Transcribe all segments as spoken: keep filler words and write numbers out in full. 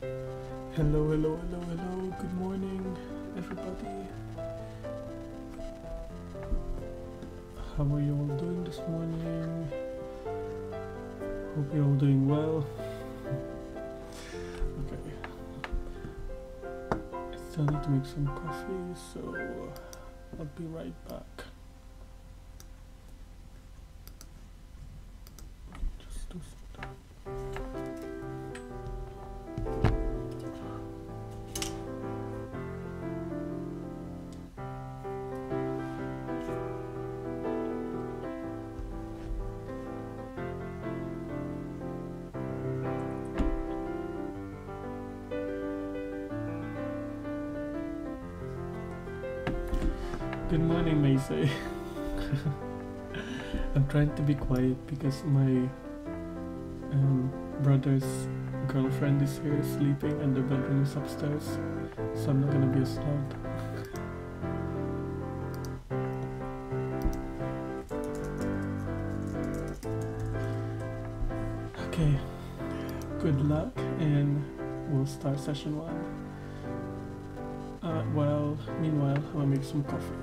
Hello, hello, hello, hello. Good morning, everybody. How are you all doing this morning? Hope you're all doing well. Okay. I still need to make some coffee, so I'll be right back. Good morning, Macy. I'm trying to be quiet because my um, brother's girlfriend is here sleeping and the bedroom is upstairs, so I'm not gonna be as loud. Okay, good luck, and we'll start session one. Uh, well, meanwhile, I'm gonna make some coffee.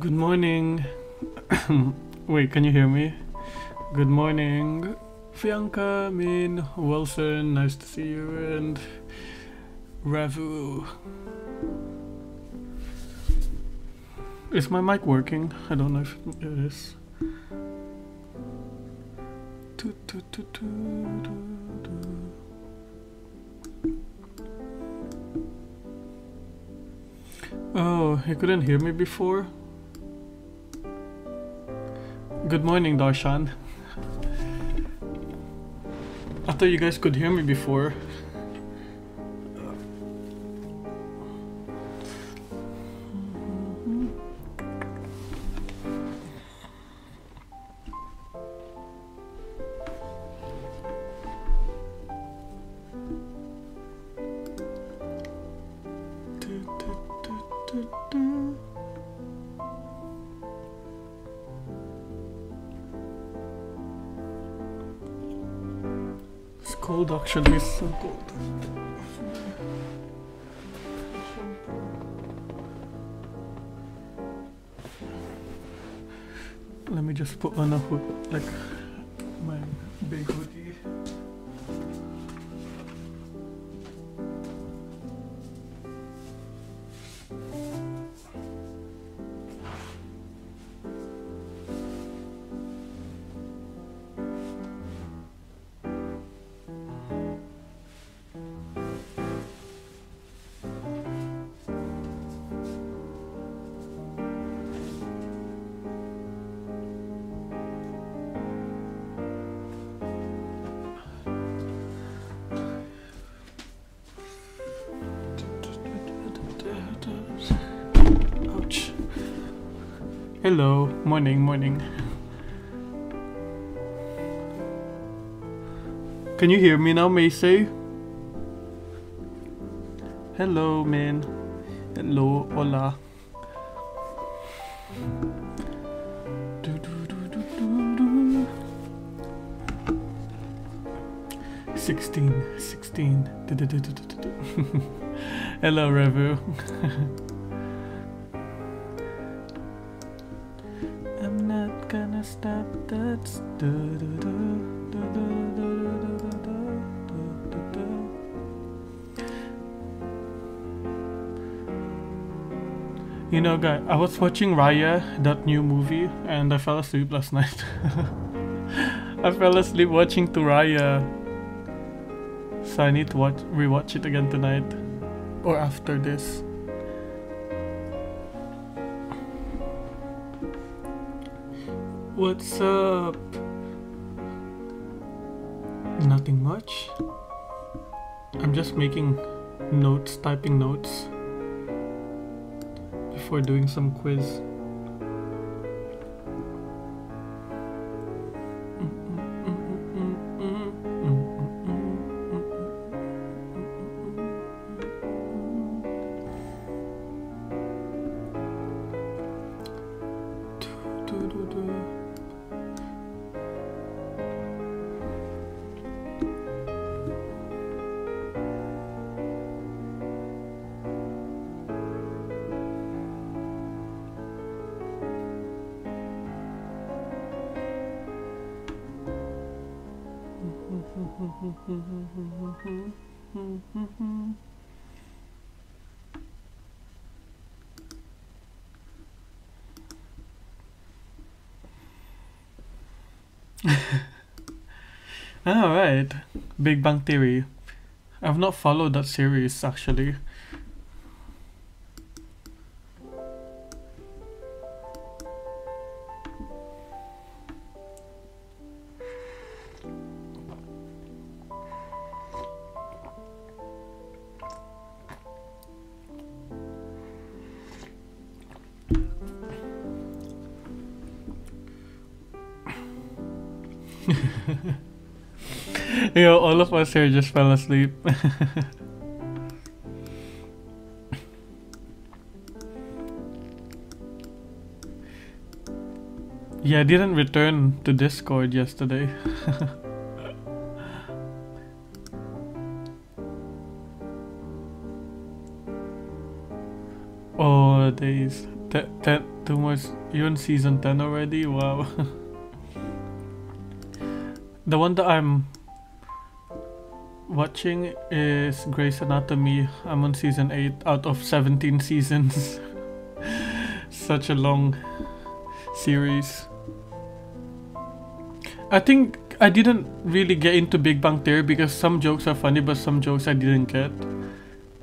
Good morning. Wait, can you hear me? Good morning, Fianca, Min, Wilson, nice to see you, and Ravu. Is my mic working? I don't know if it is. Do, do, do, do, do, do. Oh, you couldn't hear me before? Good morning, Darshan. I thought you guys could hear me before. Should be so cold. Let me just put on a hood, like my big hoodie. Hello, morning, morning. Can you hear me now, Macy? Hello, man. Hello, hola. Sixteen, sixteen. Hello, Revu. That's da, da, da, da, da, da, da, da, da, da, da. You know, guys, I was watching Raya, that new movie, and I fell asleep last night. I fell asleep watching to Raya, so I need to watch rewatch it again tonight or after this. What's up? Nothing much. I'm just making notes, typing notes before doing some quiz. Alright, Big Bang Theory. I've not followed that series actually. Yo, all of us here just fell asleep. Yeah, I didn't return to Discord yesterday. Oh, days. Ten, ten, Two more. You're on season ten already? Wow. The one that I'm watching is Grey's Anatomy. I'm on season eight out of seventeen seasons. Such a long series. I think I didn't really get into Big Bang Theory because some jokes are funny, but some jokes I didn't get.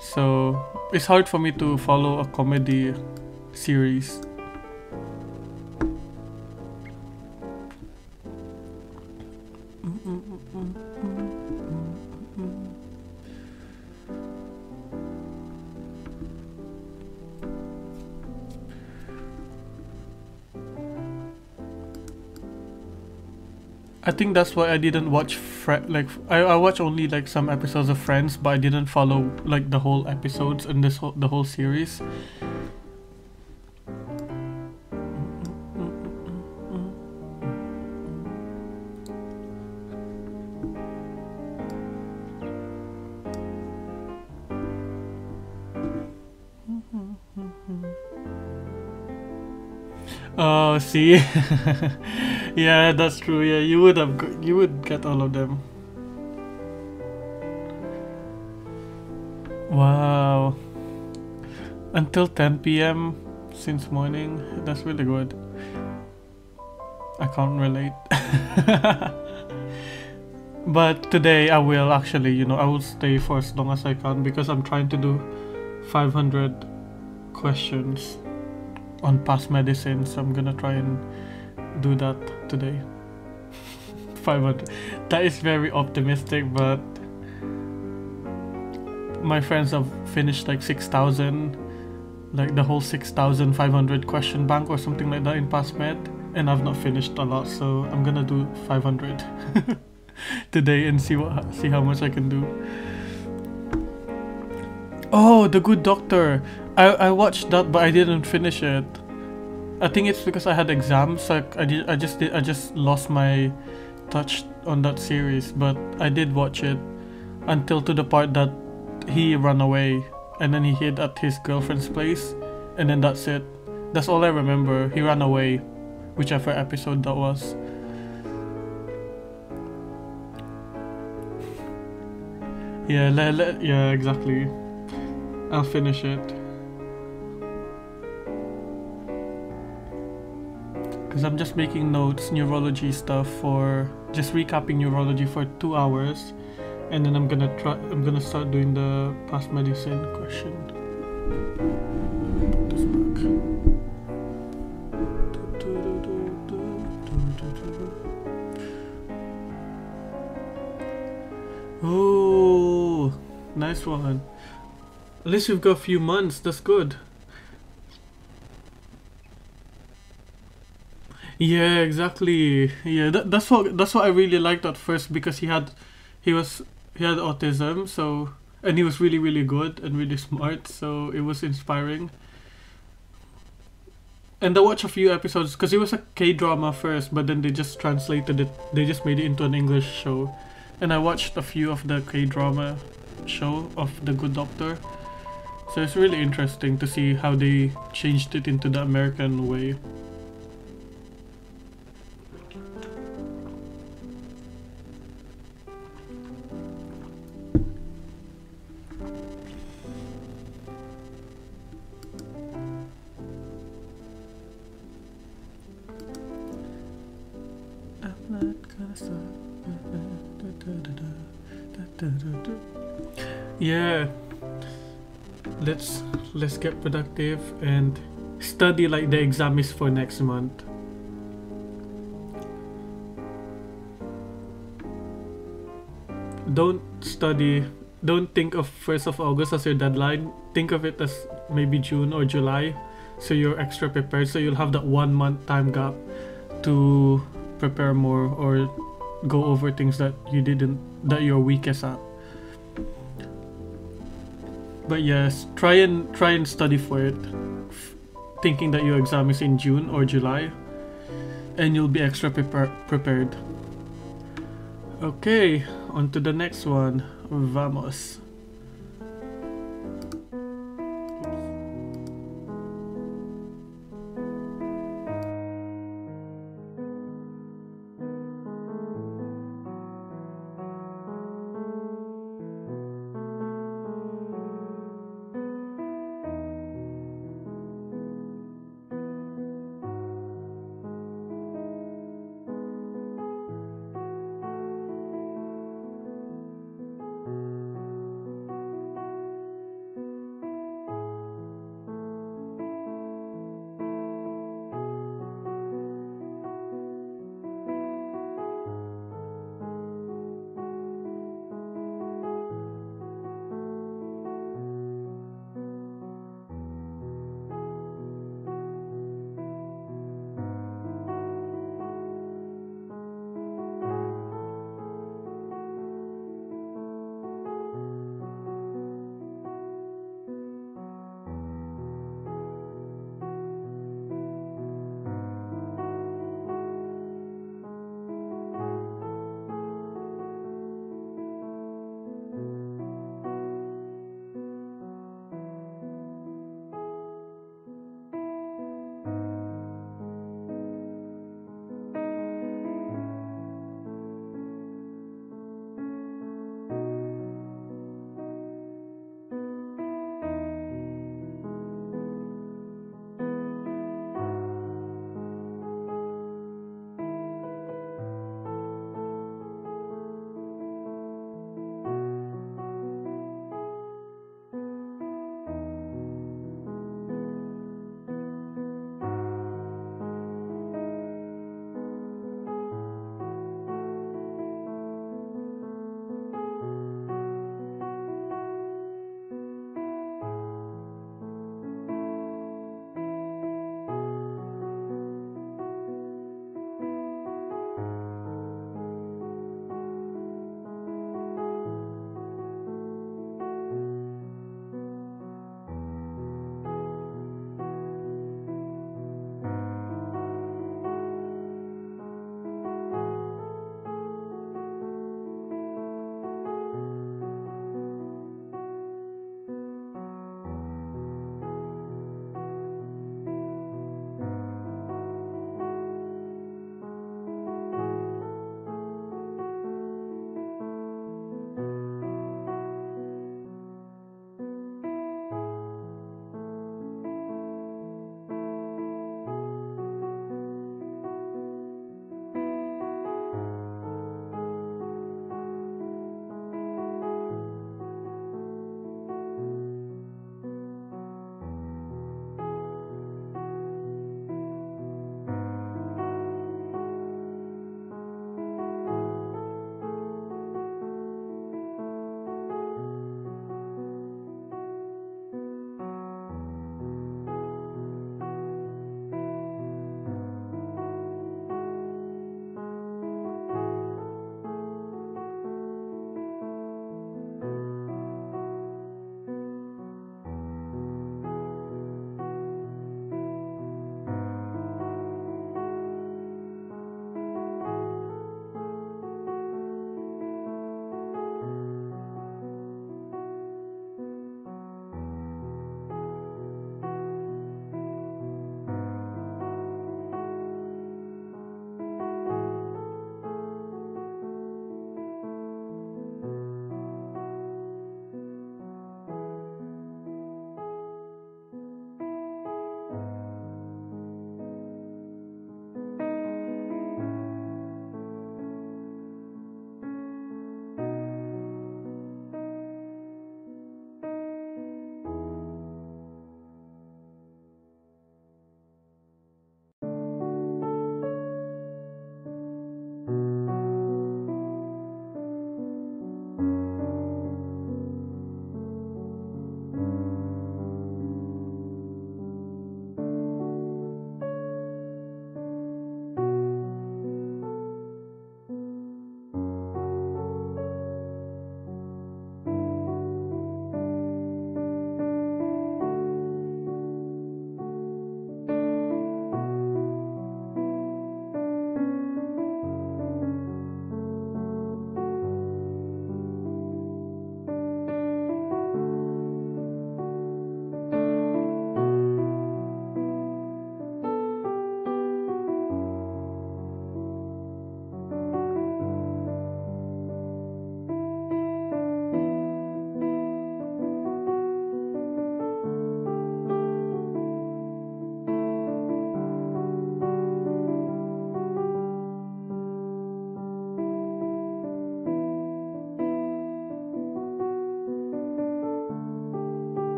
So it's hard for me to follow a comedy series. I think that's why I didn't watch Fre like I I watch only like some episodes of Friends, but I didn't follow like the whole episodes and this whole, the whole series. Oh, see. Yeah, that's true. Yeah, you would have got, you would get all of them. Wow. Until ten p m since morning. That's really good. I can't relate. But today I will actually, you know, I will stay for as long as I can because I'm trying to do five hundred questions on past medicine. So I'm gonna try and do that today. five hundred. That is very optimistic, but my friends have finished like six thousand, like the whole six thousand five hundred question bank or something like that in past med, and I've not finished a lot, so I'm gonna do five hundred today and see what see how much I can do. Oh, The Good Doctor. I I watched that, but I didn't finish it. I think it's because I had exams, so I, I, did, I just did, I just lost my touch on that series. But I did watch it until to the part that he ran away and then he hid at his girlfriend's place, and then that's it. That's all I remember. He ran away, whichever episode that was. Yeah, le le yeah, exactly. I'll finish it. Because I'm just making notes, neurology stuff for just recapping neurology for two hours, and then I'm gonna try. I'm gonna start doing the past medicine question. Put this back. Ooh, nice one. At least we've got a few months. That's good. Yeah, exactly. Yeah, that, that's what that's what I really liked at first, because he had he was he had autism, so, and he was really really good and really smart, so it was inspiring. And I watched a few episodes because it was a K-drama first, but then they just translated it. They just made it into an English show, and I watched a few of the K-drama show of The Good Doctor. So it's really interesting to see how they changed it into the American way. Yeah, let's let's get productive and study like the exam is for next month. Don't study, don't think of first of August as your deadline. Think of it as maybe June or July, so you're extra prepared, so you'll have that one month time gap to prepare more or go over things that you didn't, that you're weakest at. But yes, try and try and study for it, f thinking that your exam is in June or July, and you'll be extra prepar prepared. Okay, on to the next one. Vamos.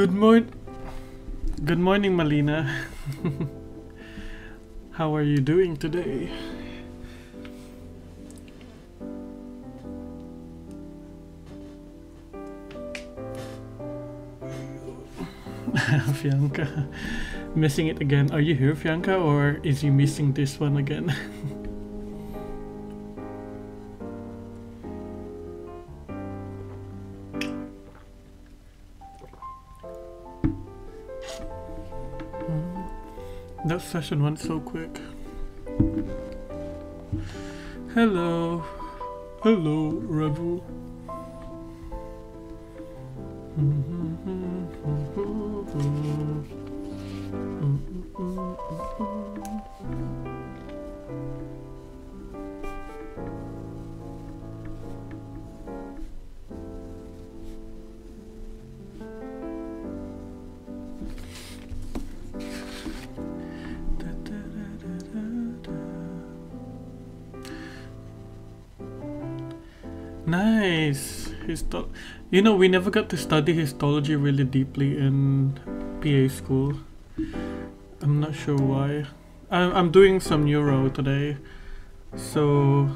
Good morning. Good morning, Malina. How are you doing today? Fianca, missing it again. Are you here, Fianca, or is you missing this one again? That session went so quick. Hello, hello, Rebel. Nice. Histo you know, we never got to study histology really deeply in P A school. I'm not sure why. I'm, I'm doing some neuro today. So,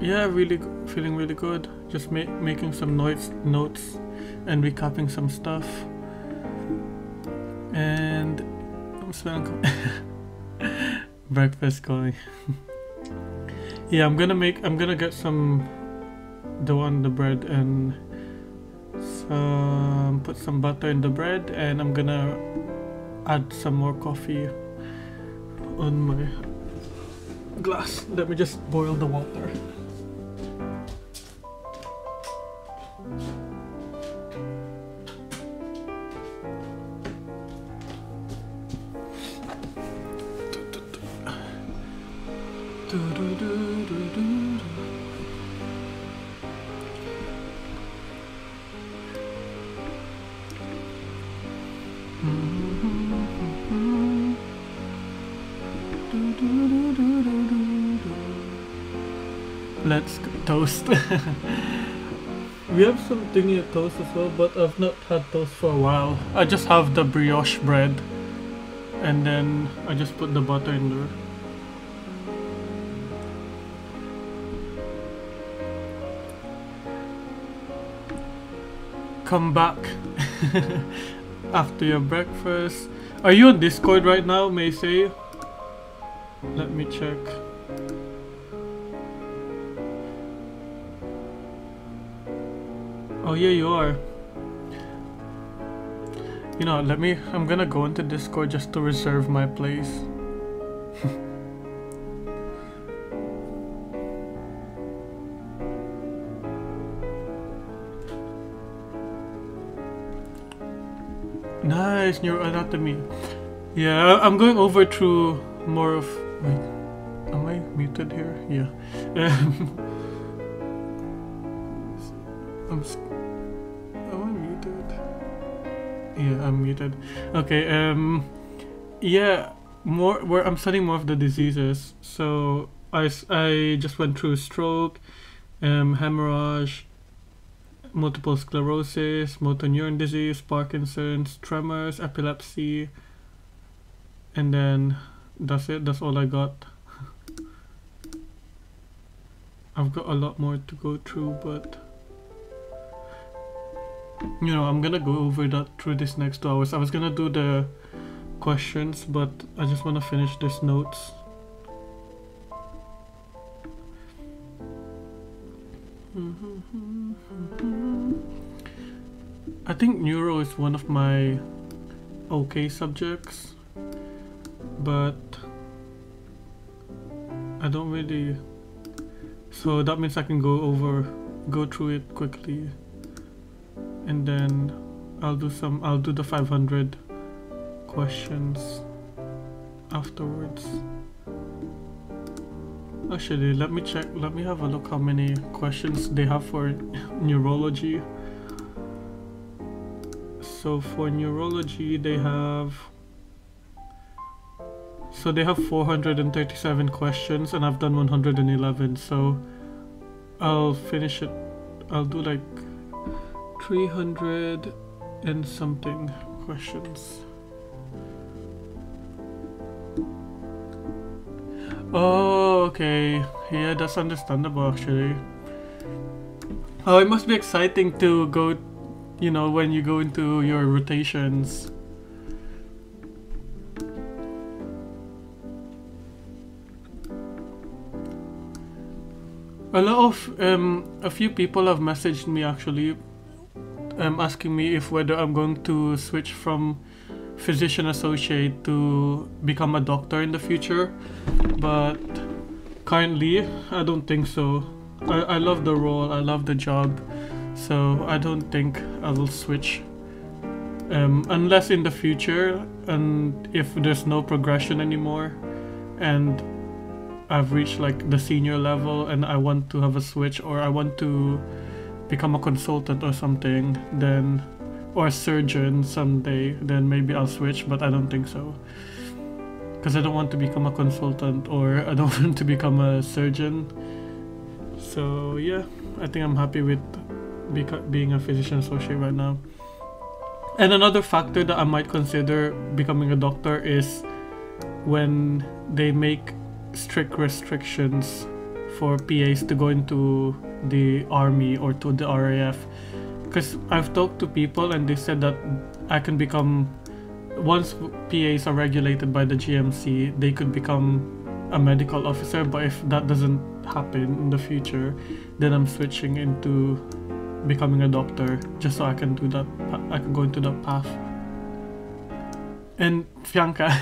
yeah, really feeling really good. Just ma making some noise notes and recapping some stuff. And I'm smelling breakfast calling. Yeah, I'm gonna make, I'm gonna get some dough on the bread and some, put some butter in the bread, and I'm gonna add some more coffee on my glass. Let me just boil the water. We have some thingy at toast as well, but I've not had toast for a while. I just have the brioche bread, and then I just put the butter in there. Come back after your breakfast. Are you on Discord right now, Macy? Let me check. Oh yeah, you are. You know, let me, I'm gonna go into Discord just to reserve my place. Nice, neuroanatomy. Yeah, I'm going over through more of, wait, am I muted here? Yeah. I'm Yeah, I'm muted. Okay, um, yeah, more where I'm studying more of the diseases. So I, I just went through stroke, um, hemorrhage, multiple sclerosis, motor neuron disease, Parkinson's, tremors, epilepsy, and then that's it. That's all I got. I've got a lot more to go through, but you know, I'm gonna go over that through this next two hours. I was gonna do the questions, but I just wanna finish these notes. I think neuro is one of my okay subjects, but I don't really, so that means I can go over, go through it quickly. And then I'll do some, I'll do the five hundred questions afterwards. Actually, let me check, let me have a look how many questions they have for neurology. So for neurology, they have, so they have four hundred thirty-seven questions and I've done one hundred eleven. So I'll finish it, I'll do like three hundred and something. questions. Oh, okay. Yeah, that's understandable actually. Oh, it must be exciting to go, you know, when you go into your rotations. A lot of, um, a few people have messaged me actually um, asking me if whether I'm going to switch from physician associate to become a doctor in the future, but currently I don't think so. I, I love the role, I love the job, so I don't think I will switch um, unless in the future and if there's no progression anymore and I've reached like the senior level and I want to have a switch, or I want to become a consultant or something, then, or a surgeon someday, then maybe I'll switch, but I don't think so, because I don't want to become a consultant or I don't want to become a surgeon. So yeah, I think I'm happy with being a physician associate right now. And another factor that I might consider becoming a doctor is when they make strict restrictions for P As to go into the army or to the R A F, because I've talked to people and they said that I can become, once P As are regulated by the G M C, they could become a medical officer, but if that doesn't happen in the future, then I'm switching into becoming a doctor just so I can do that, I can go into that path. And Fianca,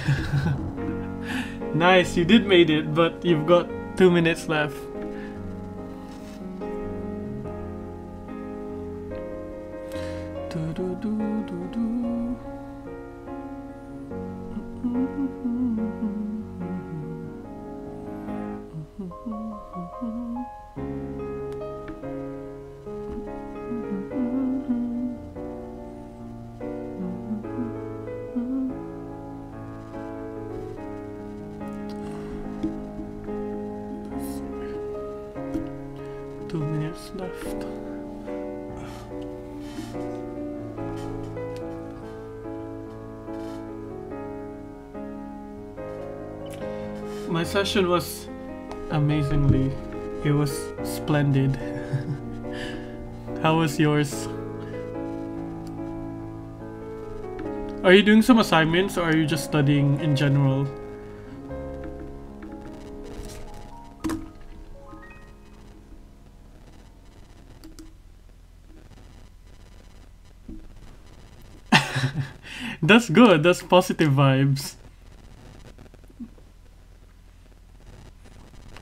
nice, you did made it, but you've got two minutes left. My session was amazingly, it was splendid. How was yours? Are you doing some assignments or are you just studying in general? That's good, that's positive vibes.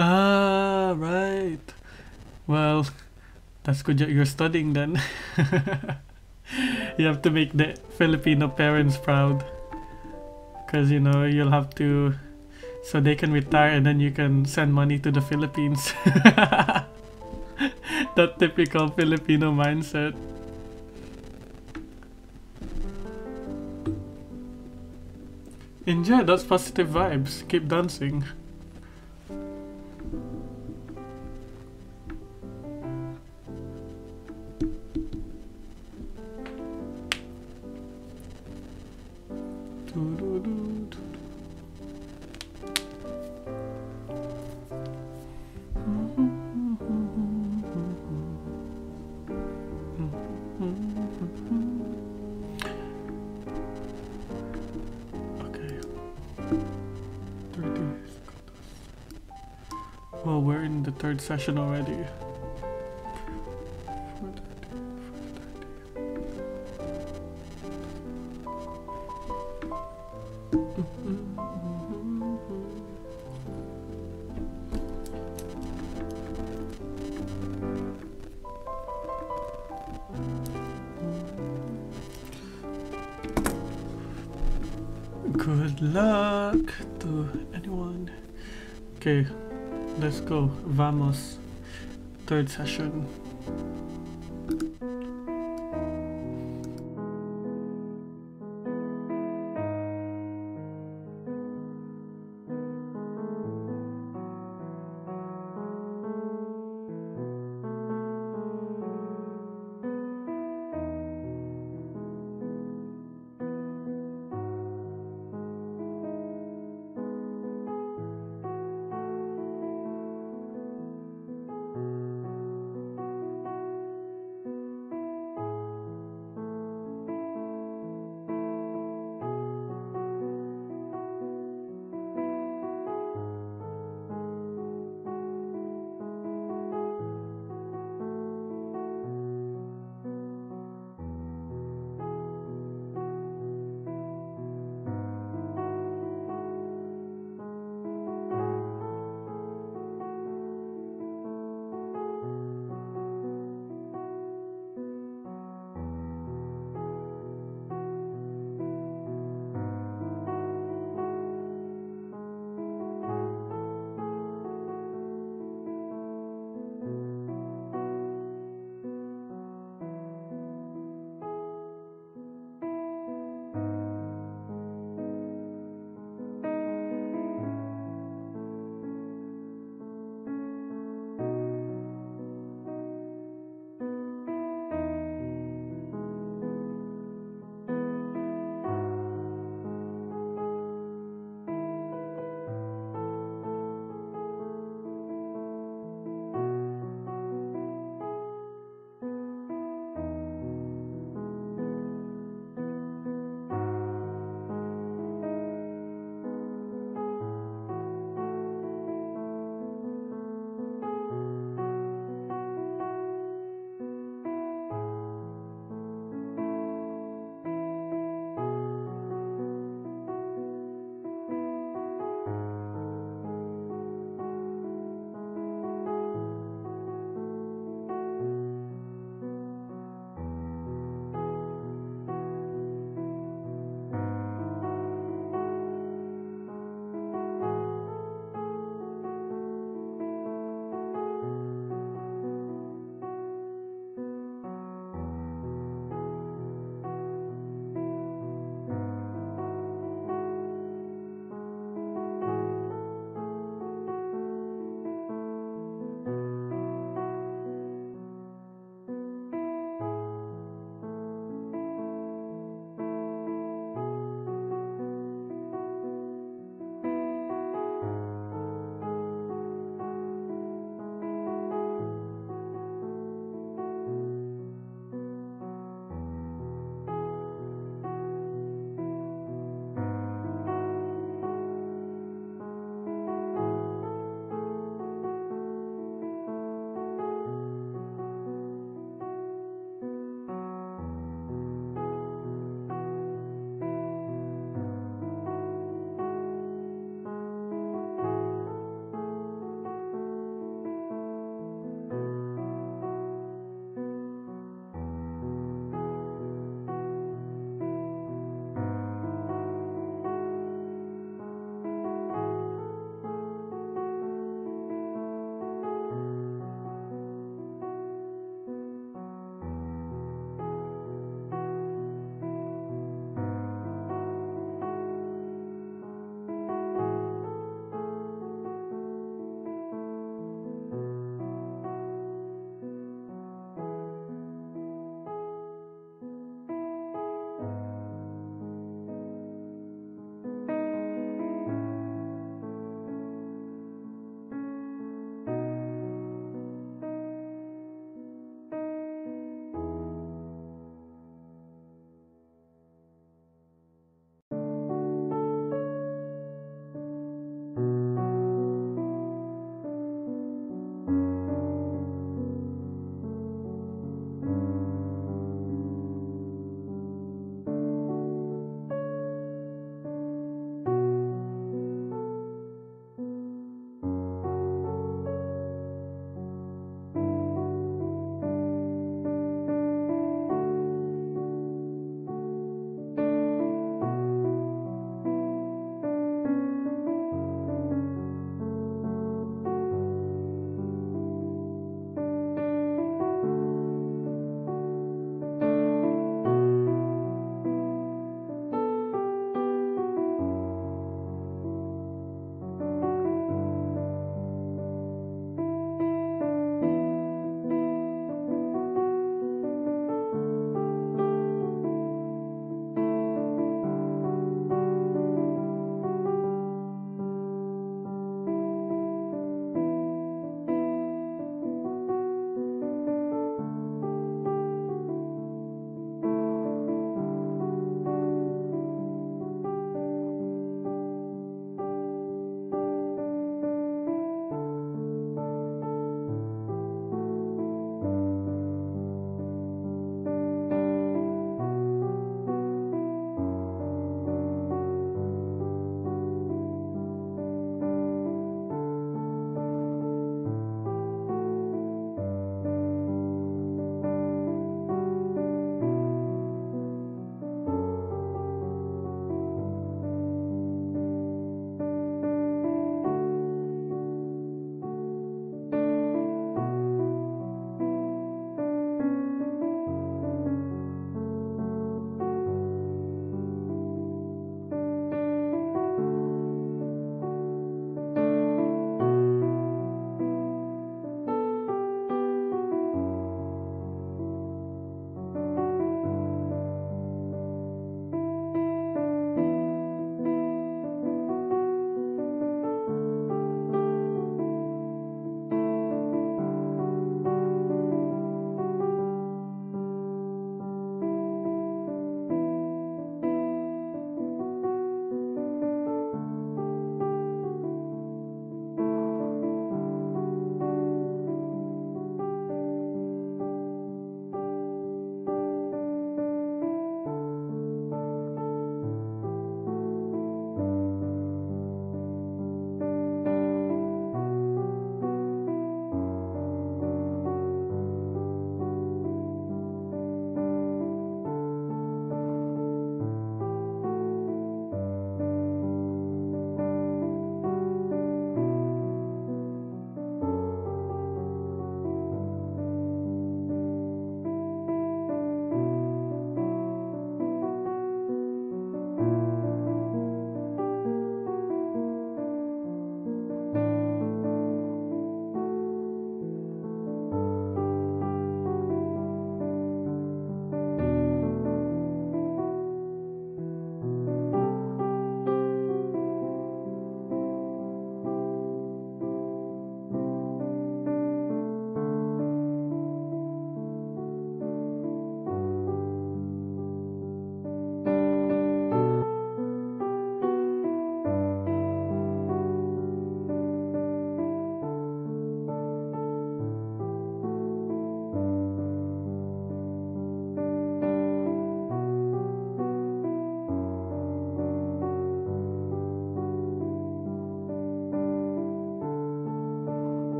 Ah, right. Well, that's good you're studying then. You have to make the Filipino parents proud. Because, you know, you'll have to... So they can retire and then you can send money to the Philippines. That typical Filipino mindset. Enjoy, that's positive vibes. Keep dancing. Well, we're in the third session already. Good luck to anyone. Okay. Let's go, vamos. Third session.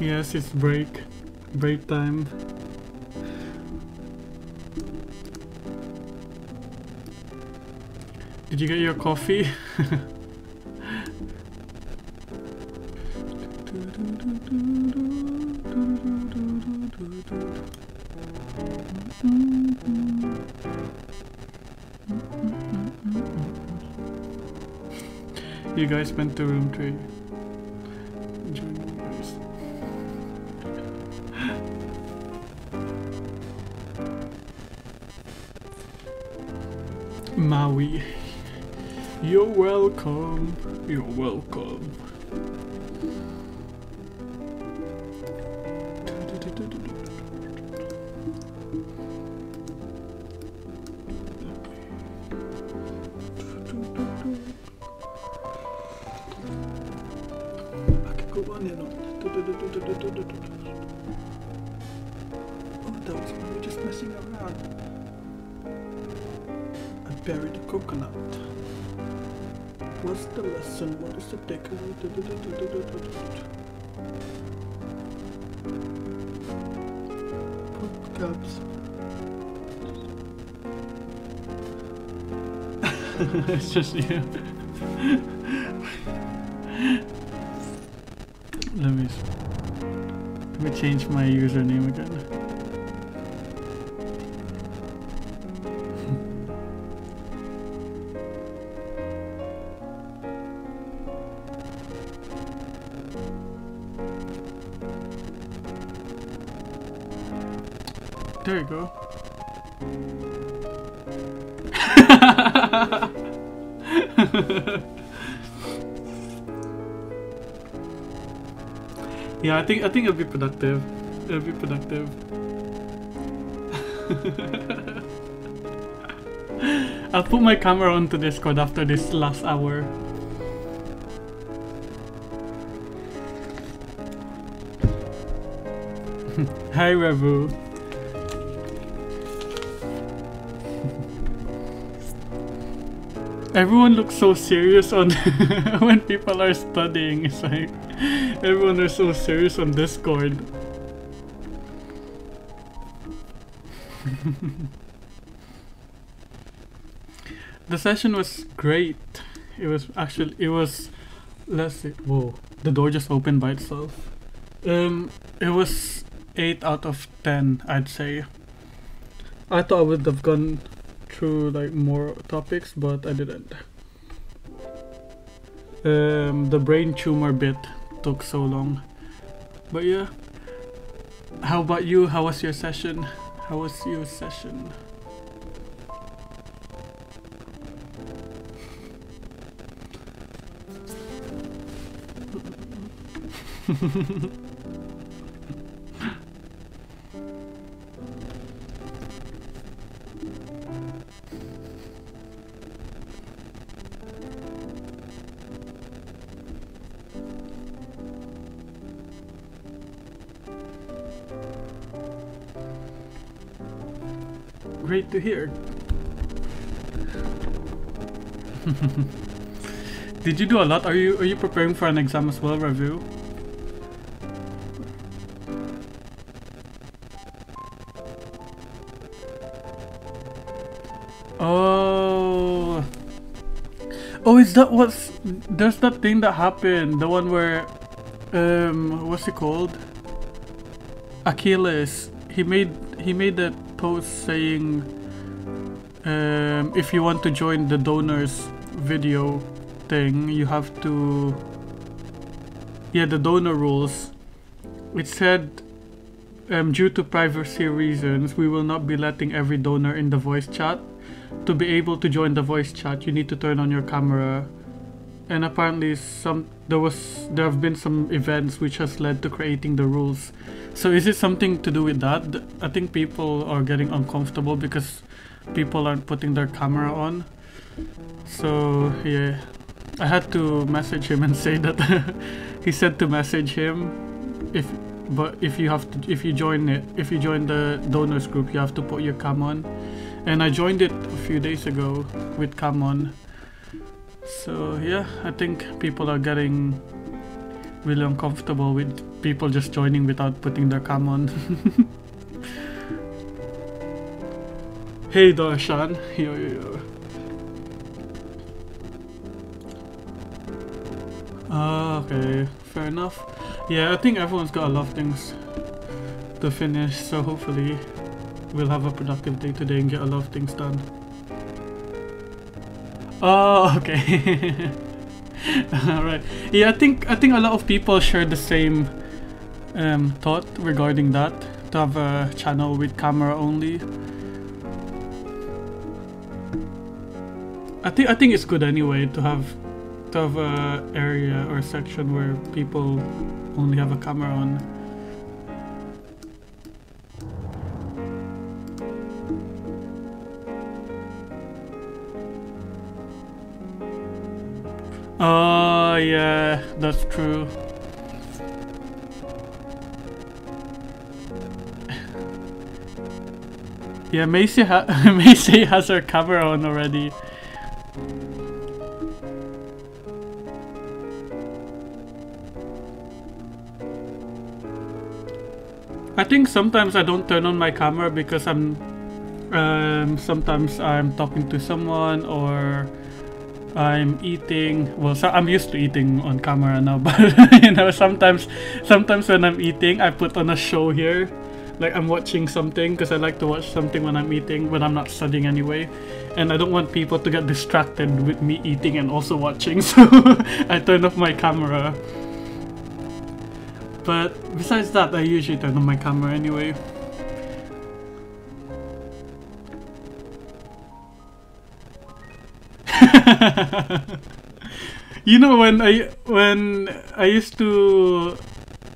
Yes, it's break. Break time. Did you get your coffee? You guys went to room three. Maui. You're welcome. You're welcome. It's just you. Let me let me change my username again. There you go. Yeah, I think I think it'll be productive. It'll be productive. I'll put my camera onto Discord after this last hour. Hi, Revu. Everyone looks so serious on when people are studying. It's like everyone is so serious on Discord. The session was great. It was actually it was let's see. Whoa, the door just opened by itself. Um, it was eight out of ten, I'd say. I thought I would have gone through like more topics, but I didn't. Um, the brain tumor bit took so long, but yeah. How about you? How was your session? How was your session? Great to hear. Did you do a lot? Are you are you preparing for an exam as well, Review? Oh, oh, is that what's there's that thing that happened? The one where, um, what's it called? Achilles. He made he made that post saying, um, if you want to join the donors video thing, you have to, yeah, the donor rules. It said, um, due to privacy reasons, we will not be letting every donor in the voice chat. To be able to join the voice chat, you need to turn on your camera. And apparently some there was there have been some events which has led to creating the rules. So is it something to do with that? I think people are getting uncomfortable because people aren't putting their camera on. So yeah, I had to message him and say that he said to message him if but if you have to if you join it if you join the donors group, you have to put your cam on. And I joined it a few days ago with cam on. So yeah, I think people are getting really uncomfortable with people just joining without putting their cam on. Hey Darshan, yo yo yo. Ah, okay, fair enough. Yeah, I think everyone's got a lot of things to finish, so hopefully we'll have a productive day today and get a lot of things done. Oh, okay. Alright. Yeah, I think I think a lot of people share the same um, thought regarding that, to have a channel with camera only. I think I think it's good anyway to have to have a area or a section where people only have a camera on. Oh, uh, yeah, that's true. Yeah, Macy, ha Macy has her camera on already. I think sometimes I don't turn on my camera because I'm... Um, sometimes I'm talking to someone or... I'm eating. Well, so I'm used to eating on camera now, but you know, sometimes, sometimes when I'm eating, I put on a show here, like I'm watching something because I like to watch something when I'm eating, when I'm not studying anyway, and I don't want people to get distracted with me eating and also watching, so I turn off my camera. But besides that, I usually turn on my camera anyway. You know, when I when I used to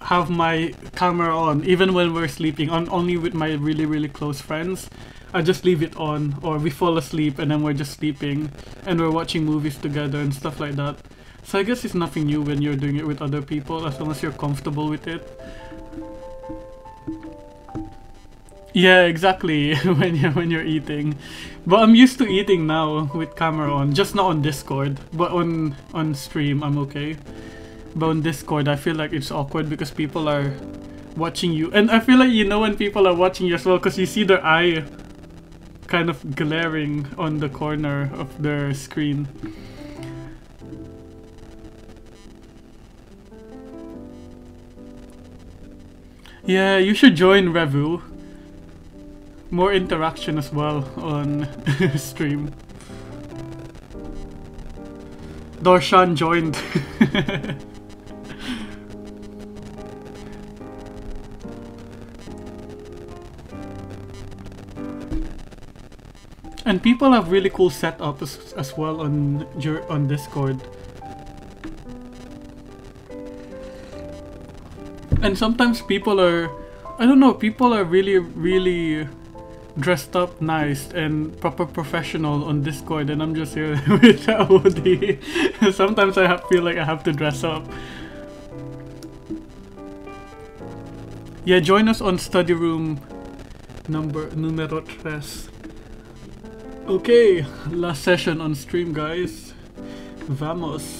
have my camera on, even when we're sleeping, on only with my really really close friends, I just leave it on, or we fall asleep and then we're just sleeping and we're watching movies together and stuff like that. So I guess it's nothing new when you're doing it with other people, as long as you're comfortable with it. Yeah, exactly. when you're when you're eating, but I'm used to eating now with camera on. Just not on Discord, but on on stream I'm okay. But on Discord, I feel like it's awkward because people are watching you, and I feel like you know when people are watching you as well, because you see their eye kind of glaring on the corner of their screen. Yeah, you should join Revu. More interaction as well on stream. Darshan joined. And people have really cool setups as well on on Discord. And sometimes people are, I don't know, people are really really dressed up nice and proper professional on Discord, and I'm just here with O D. Sometimes I have, feel like I have to dress up. Yeah, join us on study room number numero tres. Okay, last session on stream, guys. Vamos.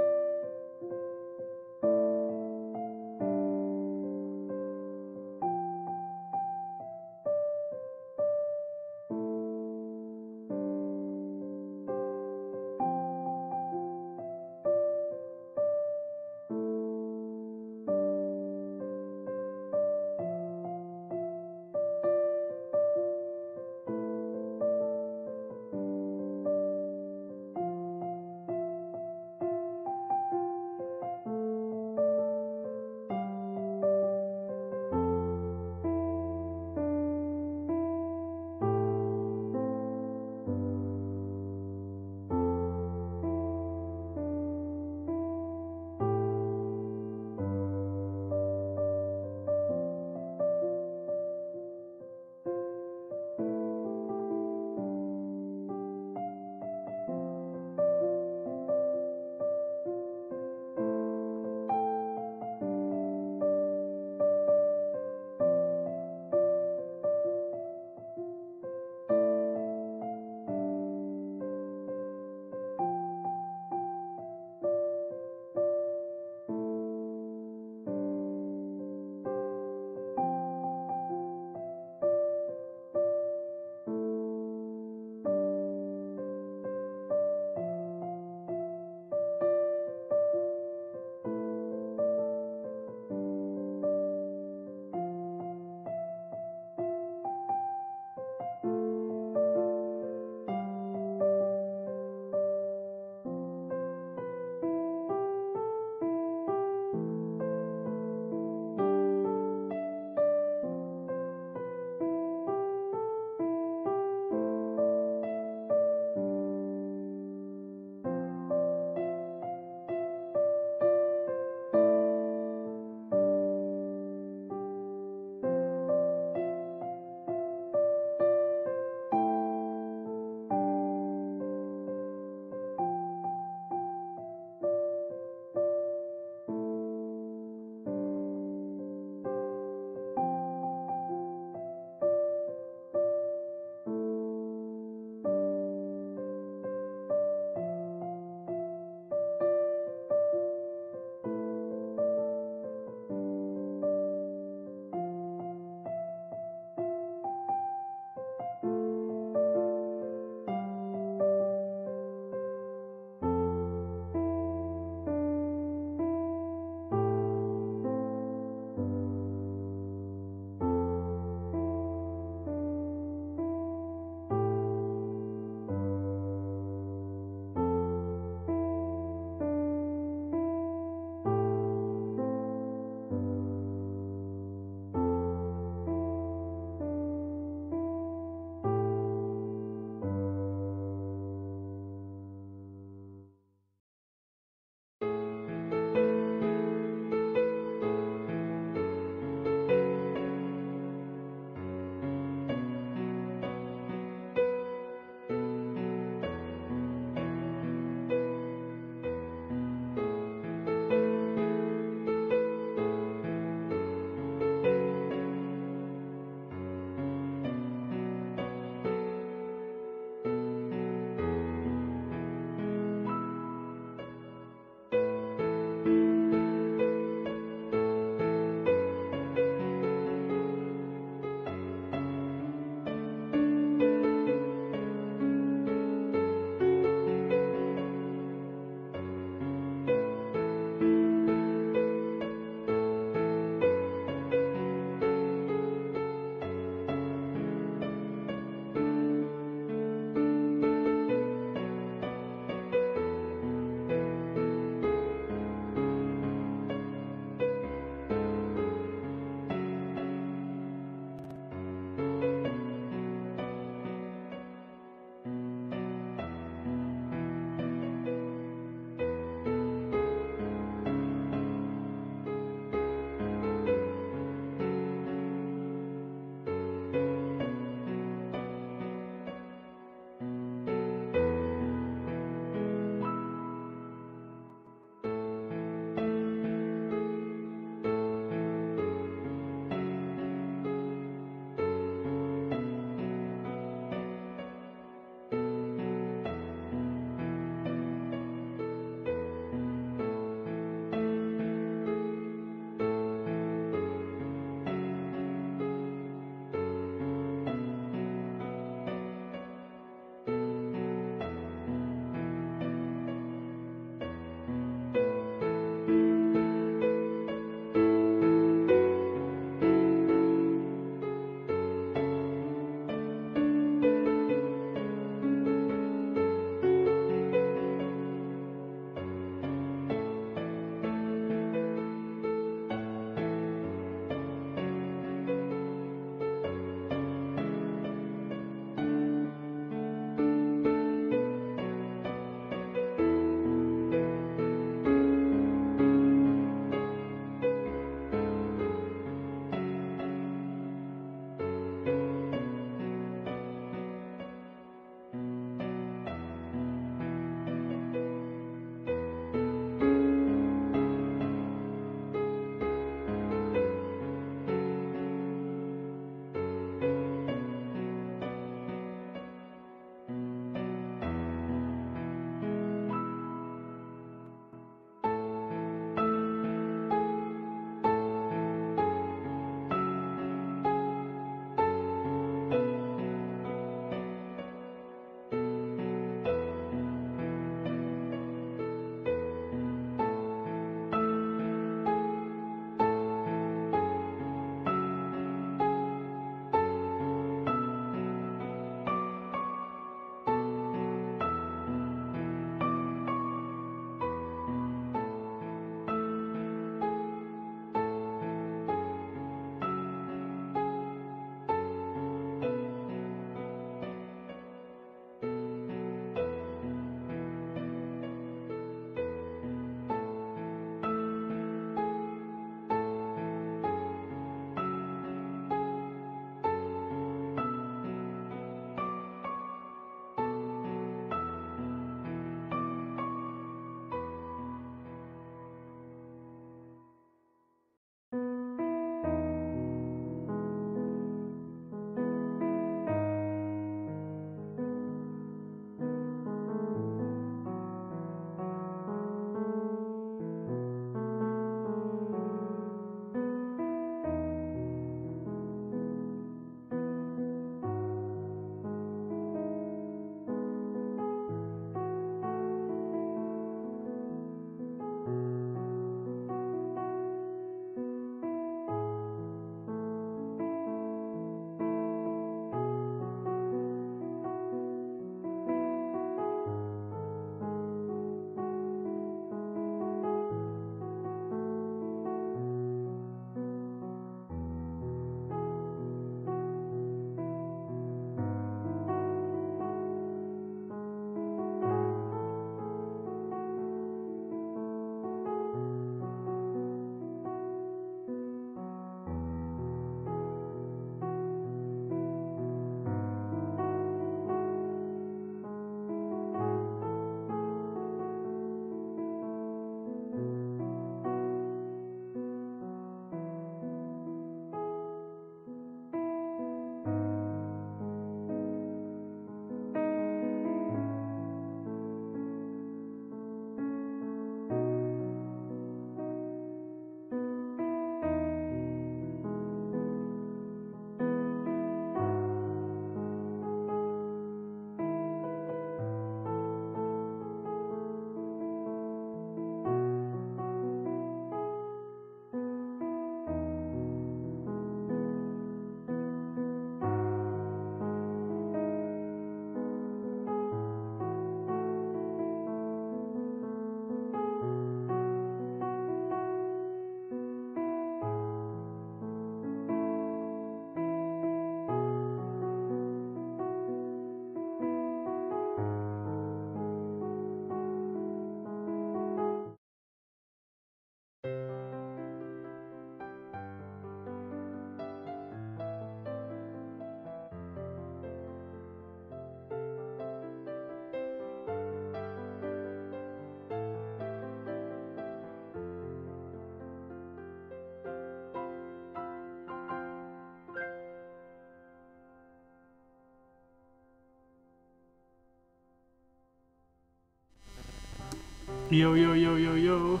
Yo, yo, yo, yo, yo.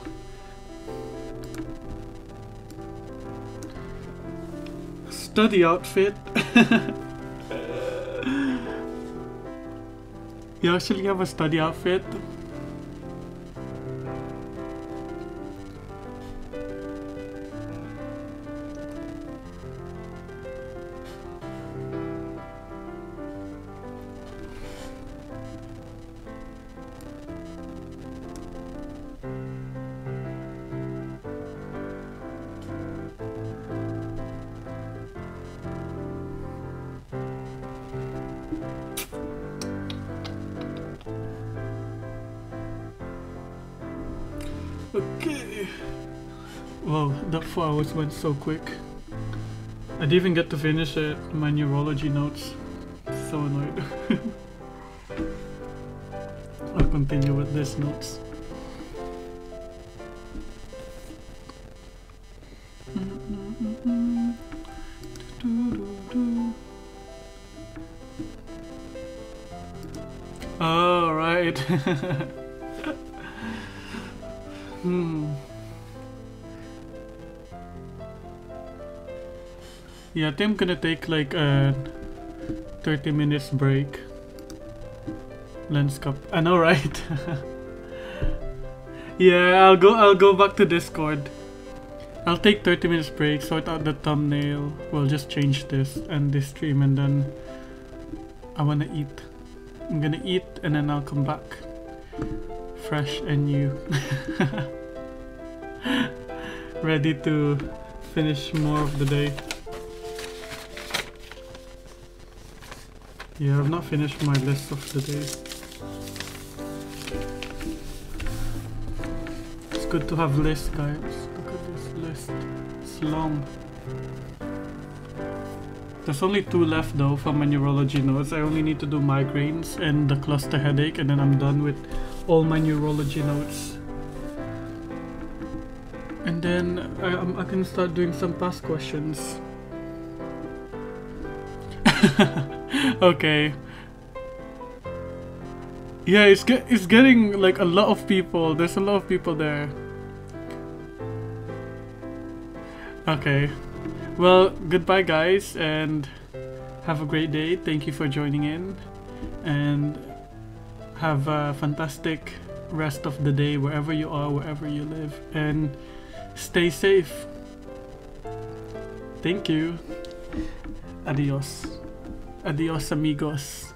Study outfit. You actually have a study outfit? Hours went so quick. I didn't even get to finish it. My neurology notes. So annoyed. I'll continue with these notes. All right. Hmm. Yeah, I think I'm gonna take like a thirty minutes break. Lens cup. I know, right? Yeah, I'll go. I'll go back to Discord. I'll take thirty minutes break. Sort out the thumbnail. We'll just change this and this stream, and then I wanna eat. I'm gonna eat, and then I'll come back, fresh and new, ready to finish more of the day. Yeah, I've not finished my list of the day. It's good to have lists, guys. Look at this list. It's long. There's only two left though for my neurology notes. I only need to do migraines and the cluster headache, and then I'm done with all my neurology notes. And then I, I can start doing some past questions. Okay. Yeah, it's get it's getting like a lot of people. There's a lot of people there. Okay. Well, goodbye guys, and have a great day. Thank you for joining in, and have a fantastic rest of the day wherever you are, wherever you live, and stay safe. Thank you. Adios. Adios, amigos.